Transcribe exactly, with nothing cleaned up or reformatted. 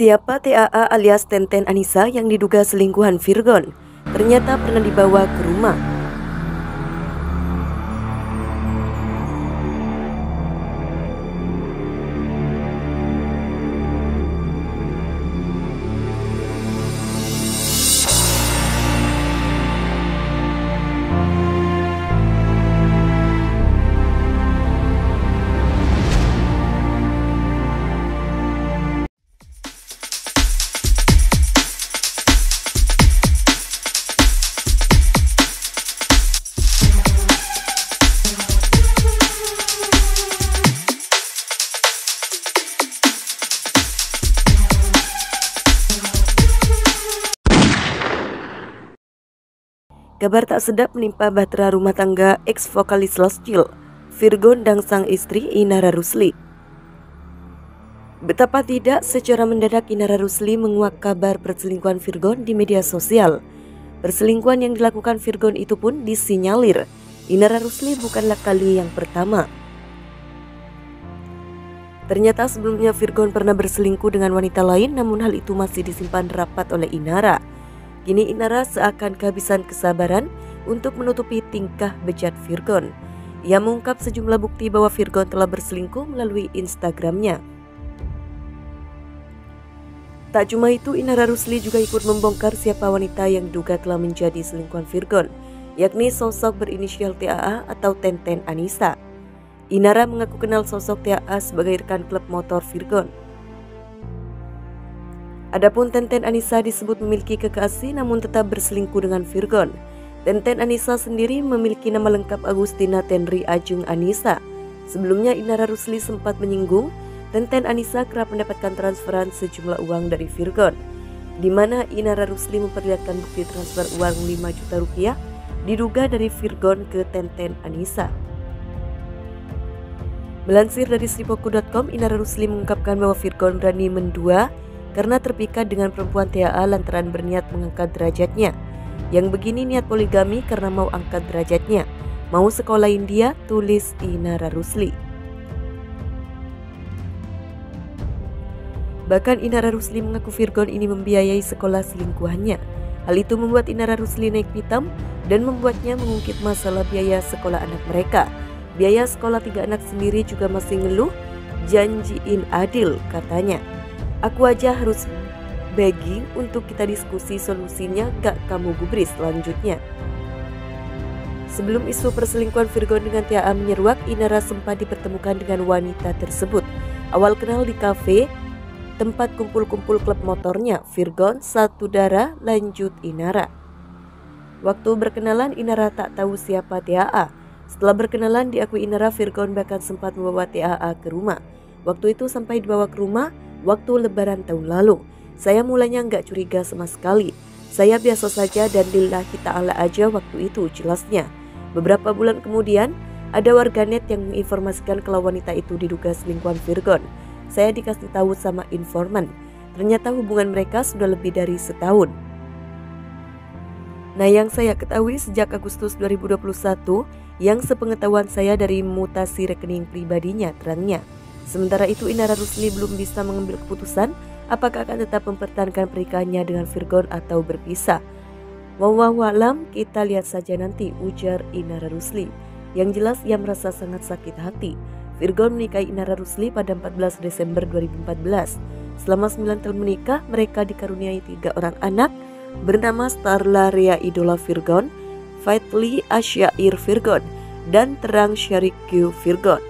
Siapa T A A alias Tenten Anissa yang diduga selingkuhan Virgoun ternyata pernah dibawa ke rumah. Kabar tak sedap menimpa bahtera rumah tangga ex-vokalis Lost Child, Virgoun dan sang istri Inara Rusli. Betapa tidak, secara mendadak Inara Rusli menguak kabar perselingkuhan Virgoun di media sosial. Perselingkuhan yang dilakukan Virgoun itu pun disinyalir. Inara Rusli bukanlah kali yang pertama. Ternyata sebelumnya Virgoun pernah berselingkuh dengan wanita lain, namun hal itu masih disimpan rapat oleh Inara. Kini Inara seakan kehabisan kesabaran untuk menutupi tingkah bejat Virgoun. Ia mengungkap sejumlah bukti bahwa Virgoun telah berselingkuh melalui Instagramnya. Tak cuma itu, Inara Rusli juga ikut membongkar siapa wanita yang diduga telah menjadi selingkuhan Virgoun, yakni sosok berinisial T A A atau Tenten Anissa. Inara mengaku kenal sosok T A A sebagai rekan klub motor Virgoun. Adapun Tenten Anissa disebut memiliki kekasih namun tetap berselingkuh dengan Virgoun. Tenten Anissa sendiri memiliki nama lengkap Agustina Tenri Ajung Anissa. Sebelumnya Inara Rusli sempat menyinggung Tenten Anissa kerap mendapatkan transferan sejumlah uang dari Virgoun, di mana Inara Rusli memperlihatkan bukti transfer uang lima juta rupiah diduga dari Virgoun ke Tenten Anissa. Melansir dari Sipoku titik com, Inara Rusli mengungkapkan bahwa Virgoun berani mendua karena terpikat dengan perempuan T A A lantaran berniat mengangkat derajatnya. Yang begini niat poligami karena mau angkat derajatnya, mau sekolahin dia, tulis Inara Rusli. Bahkan Inara Rusli mengaku Virgoun ini membiayai sekolah selingkuhannya. Hal itu membuat Inara Rusli naik pitam dan membuatnya mengungkit masalah biaya sekolah anak mereka. Biaya sekolah tiga anak sendiri juga masih ngeluh, janjiin adil katanya. Aku aja harus begging untuk kita diskusi solusinya, gak kamu gubris, selanjutnya. Sebelum isu perselingkuhan Virgoun dengan T A A menyeruak, Inara sempat dipertemukan dengan wanita tersebut. Awal kenal di kafe, tempat kumpul-kumpul klub motornya, Virgoun, satu darah, lanjut Inara. Waktu berkenalan, Inara tak tahu siapa T A A. Setelah berkenalan, diakui Inara, Virgoun bahkan sempat membawa T A A ke rumah. Waktu itu sampai dibawa ke rumah, waktu lebaran tahun lalu. Saya mulanya nggak curiga sama sekali. Saya biasa saja dan lillahi ta'ala aja waktu itu, jelasnya. Beberapa bulan kemudian, ada warganet yang menginformasikan kalau wanita itu diduga selingkuhan Virgoun. Saya dikasih tahu sama informan. Ternyata hubungan mereka sudah lebih dari setahun. Nah, yang saya ketahui sejak Agustus dua ribu dua puluh satu, yang sepengetahuan saya dari mutasi rekening pribadinya, terangnya. Sementara itu, Inara Rusli belum bisa mengambil keputusan apakah akan tetap mempertahankan pernikahannya dengan Virgoun atau berpisah. Wallahualam, kita lihat saja nanti, ujar Inara Rusli. Yang jelas ia merasa sangat sakit hati. Virgoun menikahi Inara Rusli pada empat belas Desember dua ribu empat belas. Selama sembilan tahun menikah, mereka dikaruniai tiga orang anak bernama Starla Ria Idola Virgoun, Fatih Asyair Virgoun, dan Terang Shariku Virgoun.